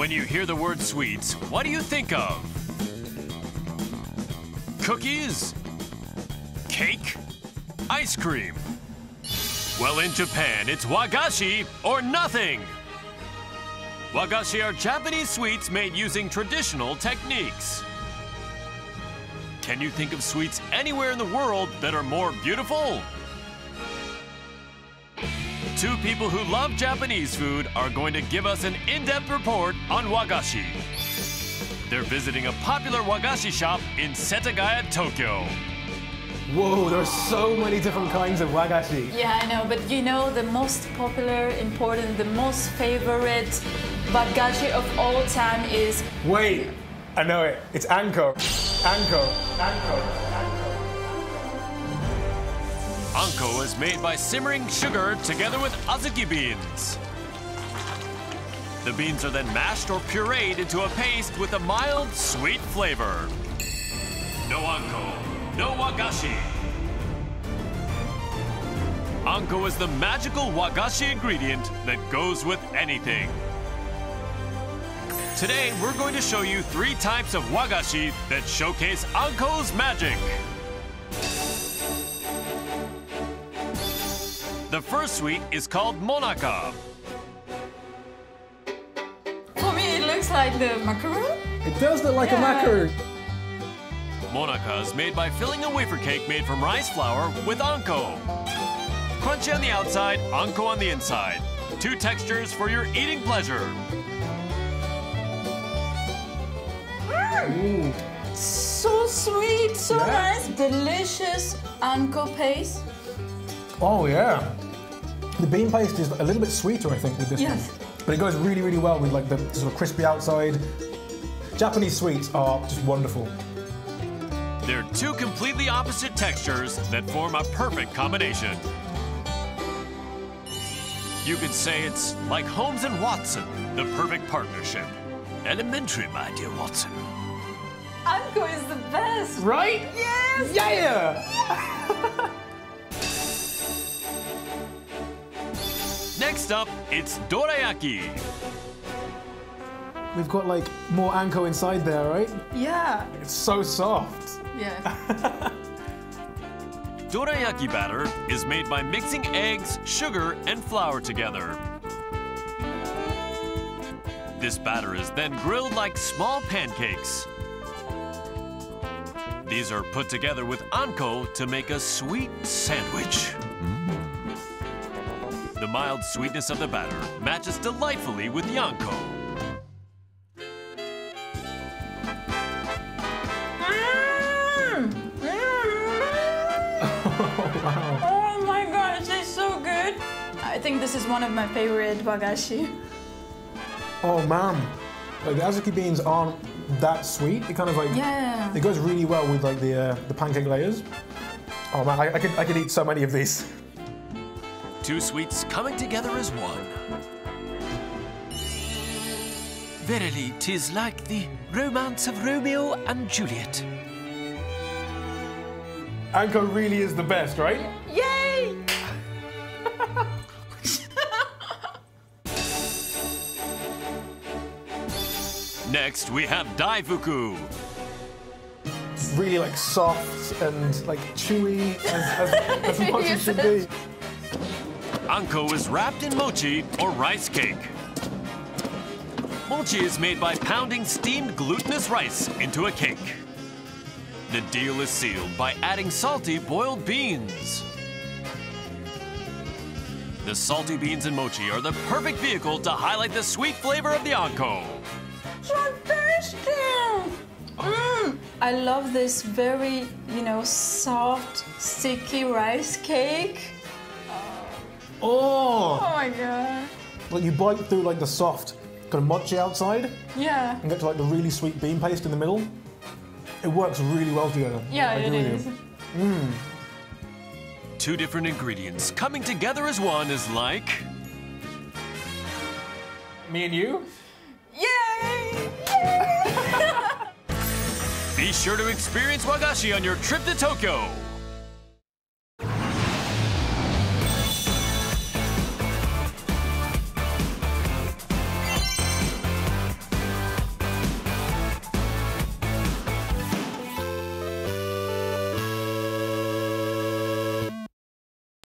When you hear the word sweets, what do you think of? Cookies? Cake? Ice cream? Well, in Japan, it's wagashi or nothing! Wagashi are Japanese sweets made using traditional techniques. Can you think of sweets anywhere in the world that are more beautiful? Two people who love Japanese food are going to give us an in-depth report on wagashi. They're visiting a popular wagashi shop in Setagaya, Tokyo. Whoa, there's so many different kinds of wagashi. Yeah, I know, but you know the most popular, important, the most favorite wagashi of all time is... Wait, I know it. It's anko. Anko. Anko. Anko is made by simmering sugar together with azuki beans. The beans are then mashed or pureed into a paste with a mild, sweet flavor. No anko. No wagashi. Anko is the magical wagashi ingredient that goes with anything. Today, we're going to show you three types of wagashi that showcase Anko's magic. The first sweet is called monaka. For me, it looks like the macaroon. It does look like a macaroon. Monaka is made by filling a wafer cake made from rice flour with anko. Crunchy on the outside, anko on the inside. Two textures for your eating pleasure. Mm. So sweet, so nice. Delicious anko paste. Oh yeah. The bean paste is a little bit sweeter, I think, with this one. But it goes really, really well with like the sort of crispy outside. Japanese sweets are just wonderful. They're two completely opposite textures that form a perfect combination. You could say it's like Holmes and Watson, the perfect partnership. Elementary, my dear Watson. Anko is the best! Right? Yes! Yeah! Next up, it's dorayaki. We've got like more anko inside there, right? Yeah. It's so soft. Yeah. Dorayaki batter is made by mixing eggs, sugar, and flour together. This batter is then grilled like small pancakes. These are put together with anko to make a sweet sandwich. The mild sweetness of the batter matches delightfully with the anko. Oh my god, it tastes so good! I think this is one of my favorite wagashi. Oh man, like the azuki beans aren't that sweet. It kind of like it goes really well with like the pancake layers. Oh man, I could eat so many of these. Two sweets coming together as one. Verily, 'tis like the romance of Romeo and Juliet. Anko really is the best, right? Yay! Next, we have daifuku. It's really like soft and like chewy as much as it should be. Anko is wrapped in mochi or rice cake. Mochi is made by pounding steamed glutinous rice into a cake. The deal is sealed by adding salty boiled beans. The salty beans and mochi are the perfect vehicle to highlight the sweet flavor of the anko. So tasty! Mm. I love this very, you know, soft, sticky rice cake. Oh! Oh my god! Like you bite through like the soft kind of mochi outside. Yeah. And get to like the really sweet bean paste in the middle. It works really well together. Yeah, it is. Mm. Two different ingredients coming together as one is like... Me and you? Yay! Yay! Be sure to experience wagashi on your trip to Tokyo.